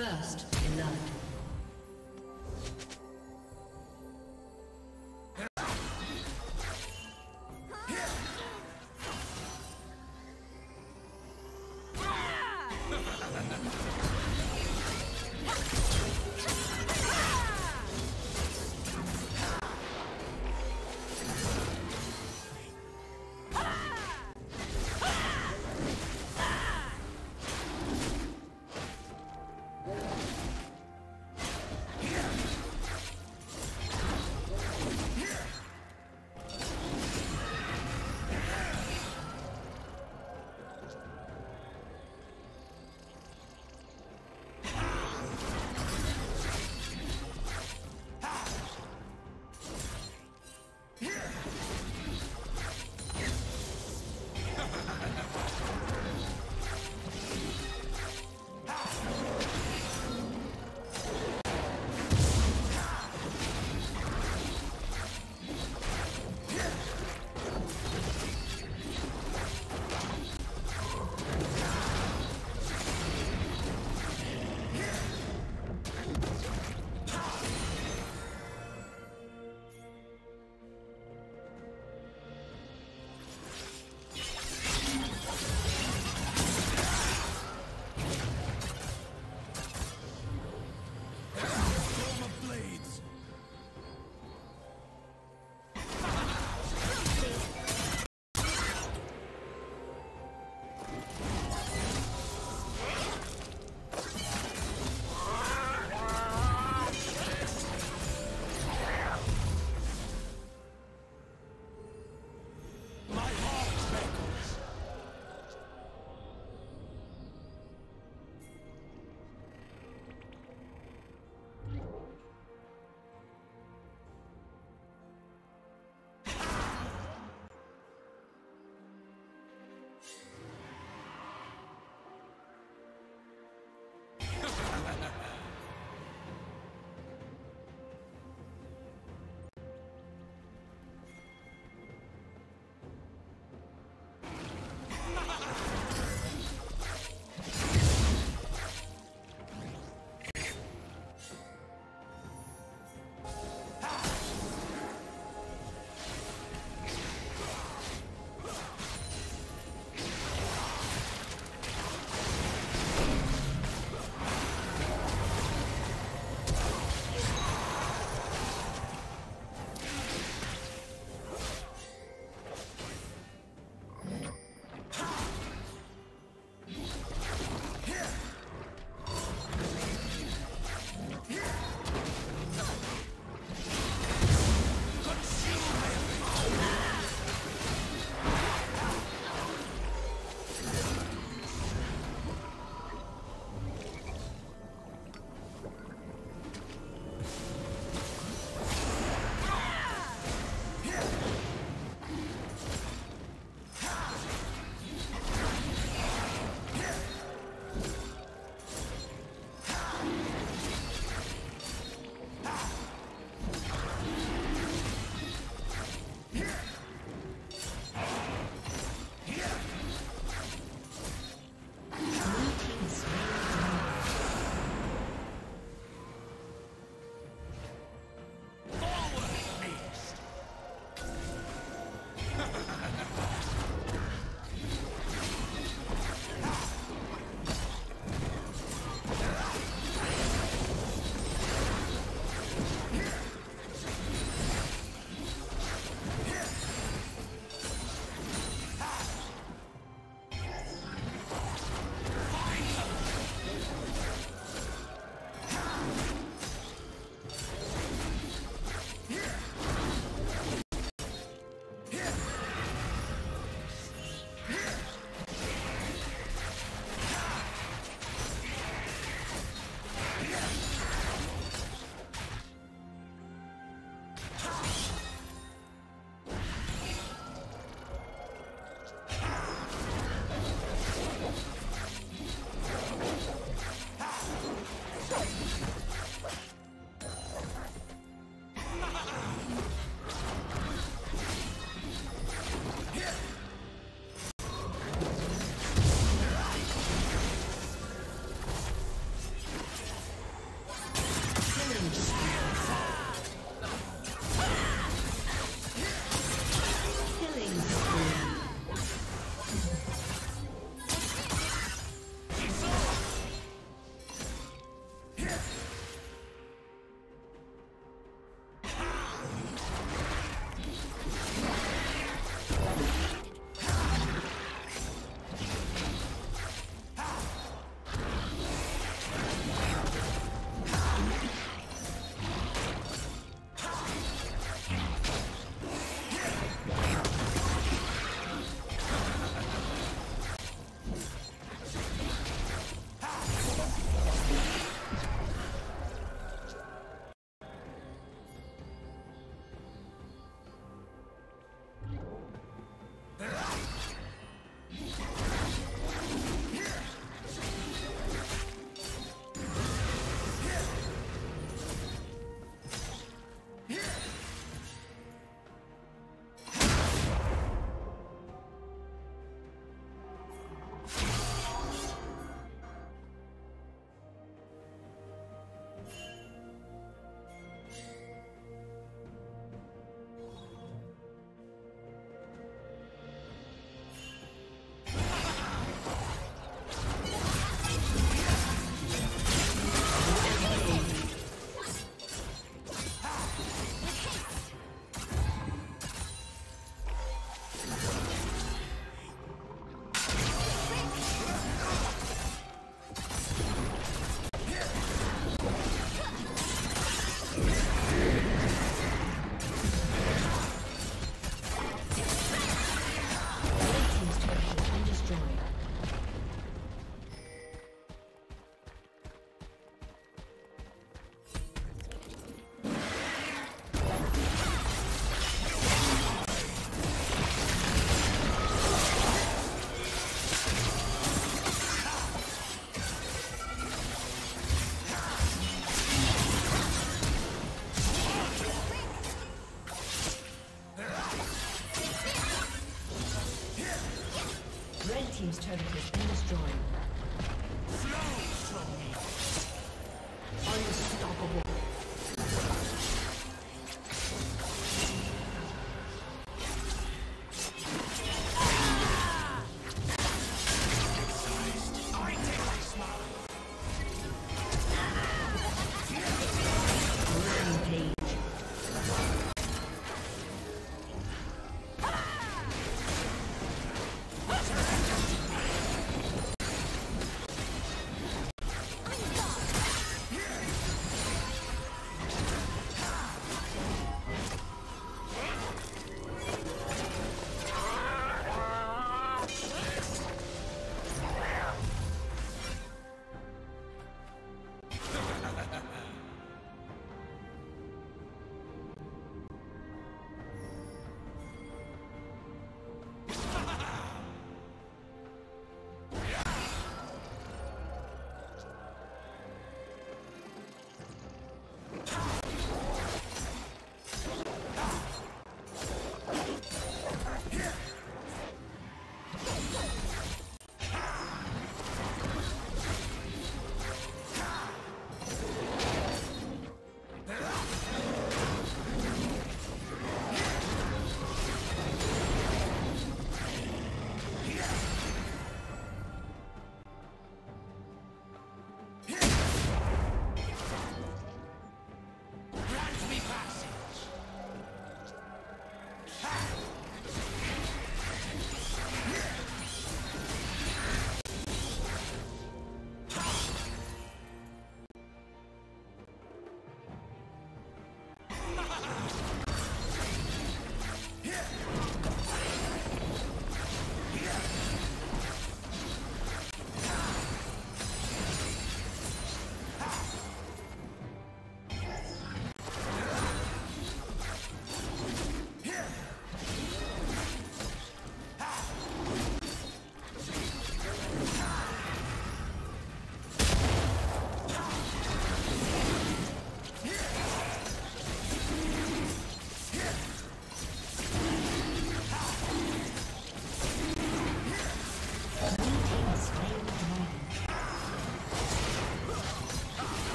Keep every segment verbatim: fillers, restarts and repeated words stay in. First blood.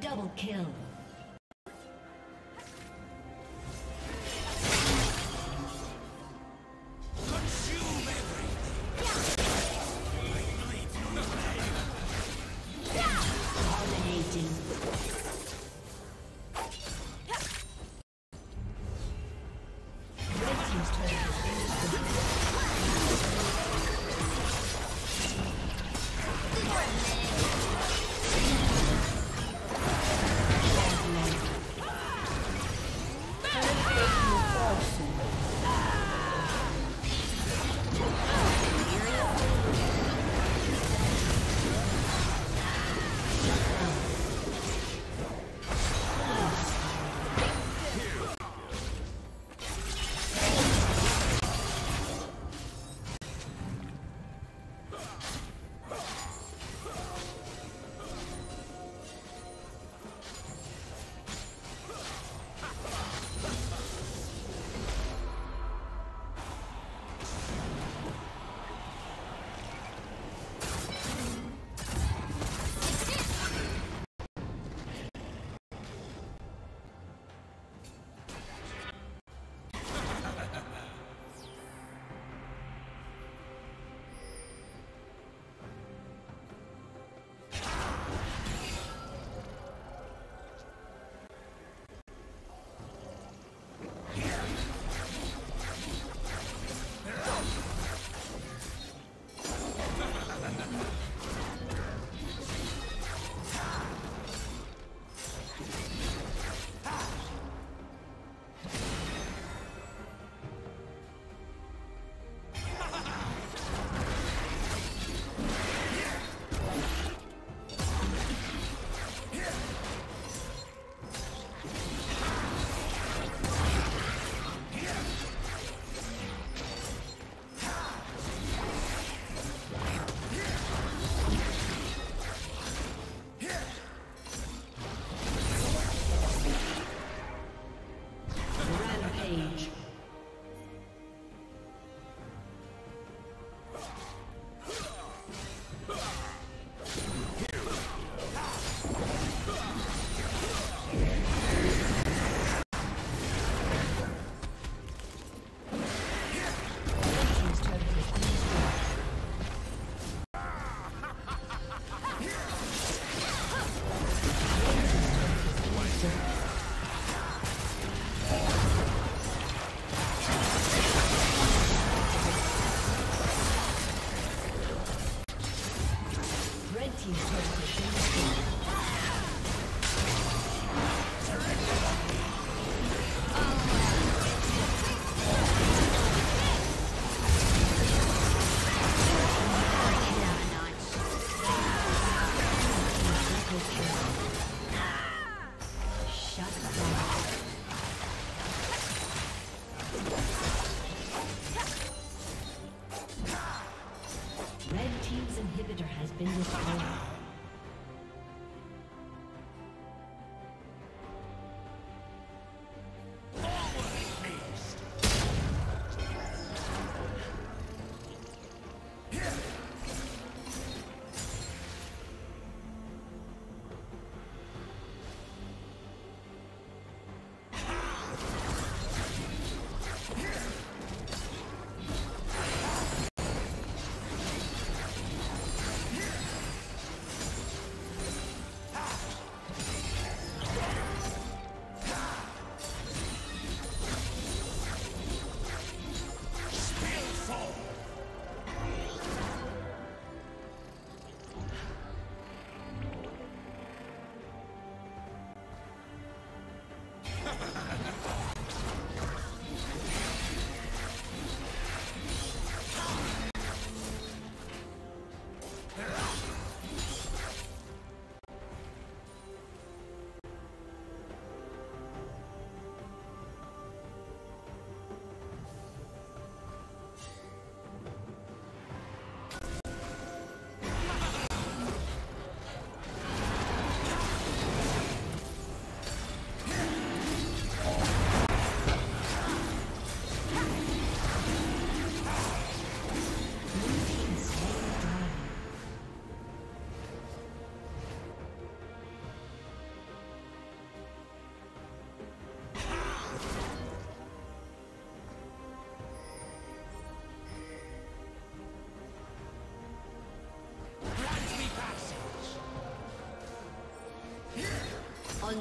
Double kill.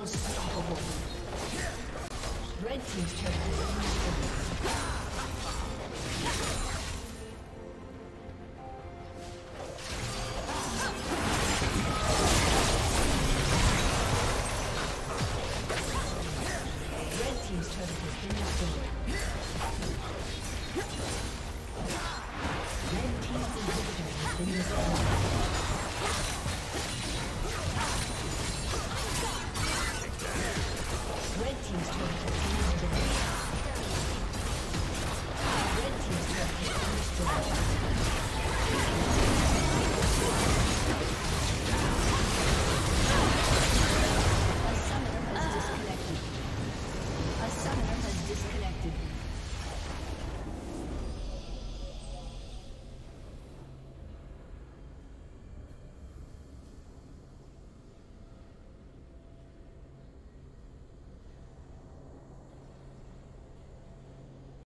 Unstoppable. Red team's turret has been destroyed. Red team's inhibitor has been destroyed.